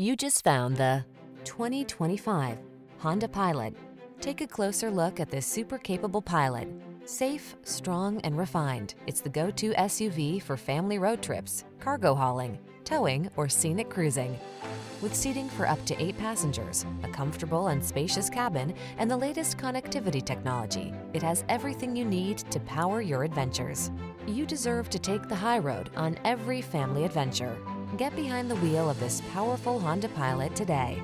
You just found the 2025 Honda Pilot. Take a closer look at this super capable Pilot. Safe, strong, and refined, it's the go-to SUV for family road trips, cargo hauling, towing, or scenic cruising. With seating for up to 8 passengers, a comfortable and spacious cabin, and the latest connectivity technology, it has everything you need to power your adventures. You deserve to take the high road on every family adventure. Get behind the wheel of this powerful Honda Pilot today.